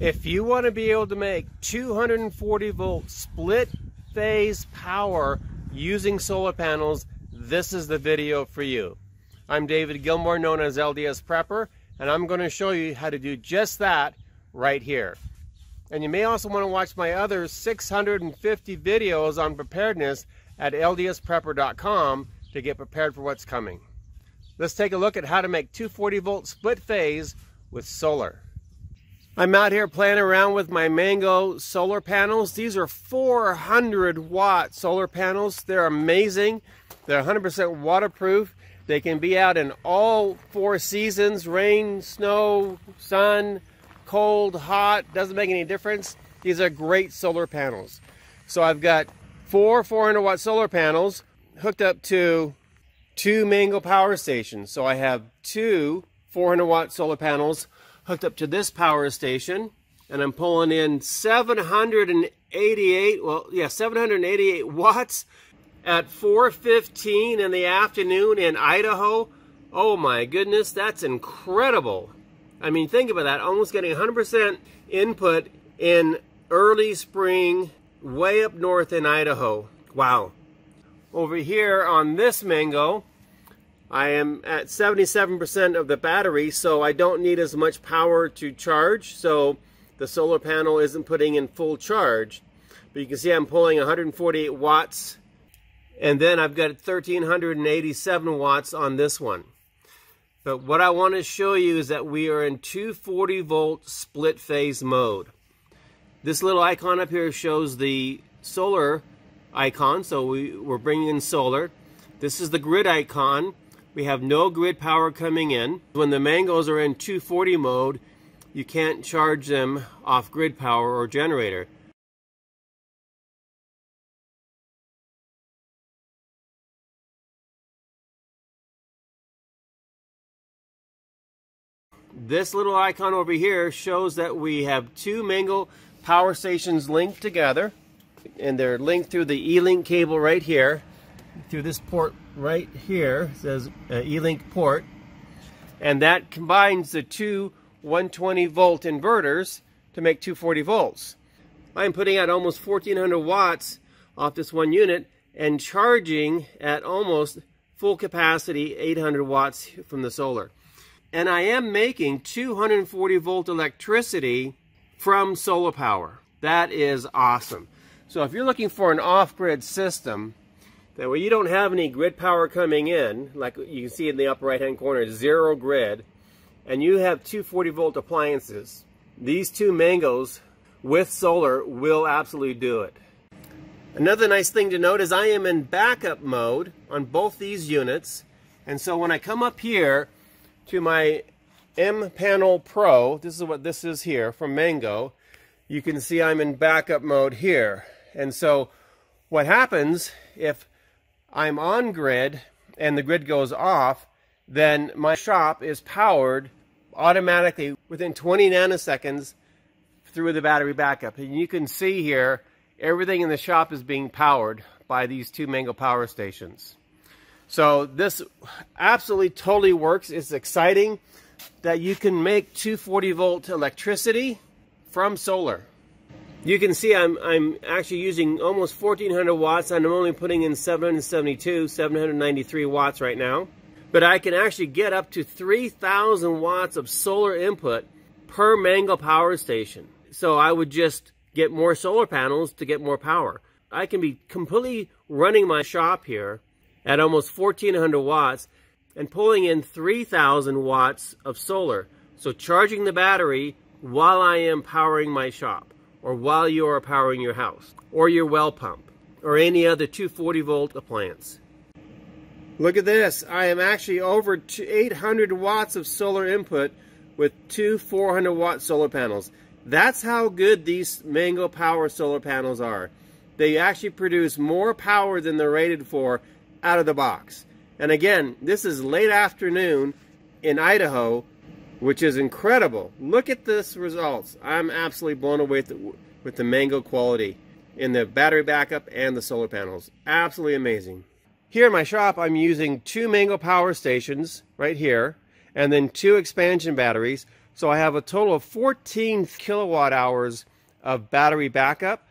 If you want to be able to make 240 volt split phase power using solar panels, this is the video for you. I'm David Gilmore, known as LDS Prepper, and I'm going to show you how to do just that right here. And you may also want to watch my other 650 videos on preparedness at LDSPrepper.com to get prepared for what's coming. Let's take a look at how to make 240 volt split phase with solar. I'm out here playing around with my Mango solar panels. These are 400-watt solar panels. They're amazing. They're 100% waterproof. They can be out in all four seasons: rain, snow, sun, cold, hot. Doesn't make any difference. These are great solar panels. So I've got four 400-watt solar panels hooked up to two Mango power stations. So I have two 400-watt solar panels hooked up to this power station, and I'm pulling in 788 watts at 4:15 in the afternoon in Idaho. Oh my goodness, that's incredible. I mean, think about that, almost getting 100% input in early spring way up north in Idaho. Wow. Over here on this Mango, I am at 77% of the battery, so I don't need as much power to charge, so the solar panel isn't putting in full charge. But you can see I'm pulling 148 watts, and then I've got 1,387 watts on this one. But what I want to show you is that we are in 240 volt split phase mode. This little icon up here shows the solar icon, so we're bringing in solar. This is the grid icon. We have no grid power coming in. When the Mangoes are in 240 mode, you can't charge them off grid power or generator. This little icon over here shows that we have two Mango power stations linked together, and they're linked through the e-link cable right here. Through this port right here, it says e-link port, and that combines the two 120 volt inverters to make 240 volts. I'm putting out almost 1,400 watts off this one unit and charging at almost full capacity, 800 watts from the solar. And I am making 240 volt electricity from solar power. That is awesome. So if you're looking for an off-grid system, that way you don't have any grid power coming in, like you can see in the upper right hand corner, zero grid, and you have 240 volt appliances, these two Mangoes with solar will absolutely do it. Another nice thing to note is I am in backup mode on both these units, and so when I come up here to my M-Panel Pro, this is what this is here from Mango, you can see I'm in backup mode here. And so what happens if I'm on grid and the grid goes off, then my shop is powered automatically within 20 nanoseconds through the battery backup. And you can see here, everything in the shop is being powered by these two Mango power stations. So this absolutely totally works. It's exciting that you can make 240 volt electricity from solar. You can see I'm actually using almost 1,400 watts, and I'm only putting in 793 watts right now. But I can actually get up to 3,000 watts of solar input per Mango power station. So I would just get more solar panels to get more power. I can be completely running my shop here at almost 1,400 watts and pulling in 3,000 watts of solar. So charging the battery while I am powering my shop, or while you are powering your house, or your well pump, or any other 240 volt appliance. Look at this, I am actually over 800 watts of solar input with two 400 watt solar panels. That's how good these Mango power solar panels are. They actually produce more power than they're rated for out of the box. And again, this is late afternoon in Idaho, which is incredible. Look at this results. I'm absolutely blown away with the Mango quality in the battery backup and the solar panels. Absolutely amazing. Here in my shop, I'm using two Mango power stations right here, and then two expansion batteries. So I have a total of 14 kilowatt hours of battery backup.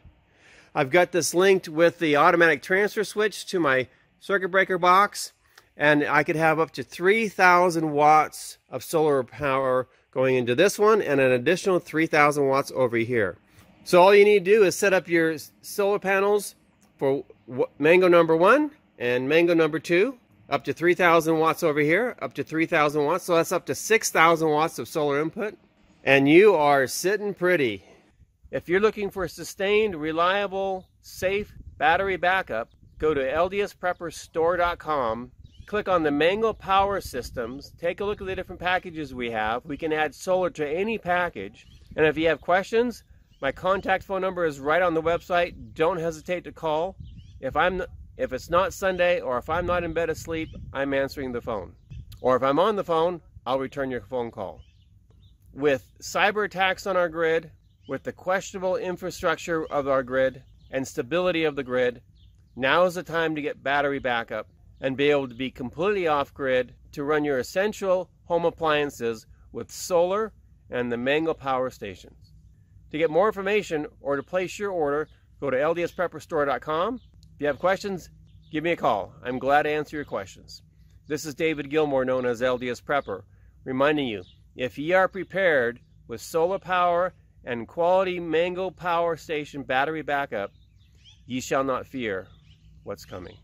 I've got this linked with the automatic transfer switch to my circuit breaker box, and I could have up to 3,000 watts of solar power going into this one and an additional 3,000 watts over here. So all you need to do is set up your solar panels for mango number 1 and mango number 2, up to 3,000 watts over here, up to 3,000 watts, so that's up to 6,000 watts of solar input, and you are sitting pretty. If you're looking for sustained, reliable, safe battery backup, go to LDSPrepperStore.com, click on the Mango Power Systems, take a look at the different packages we have. We can add solar to any package, and if you have questions, my contact phone number is right on the website. Don't hesitate to call. If it's not Sunday, or if I'm not in bed asleep, I'm answering the phone. Or if I'm on the phone, I'll return your phone call. With cyber attacks on our grid, with the questionable infrastructure of our grid and stability of the grid, now is the time to get battery backup and be able to be completely off-grid to run your essential home appliances with solar and the Mango Power Stations. To get more information or to place your order, go to LDSPrepperStore.com. If you have questions, give me a call. I'm glad to answer your questions. This is David Gilmore, known as LDS Prepper, reminding you, if ye are prepared with solar power and quality Mango Power Station battery backup, ye shall not fear what's coming.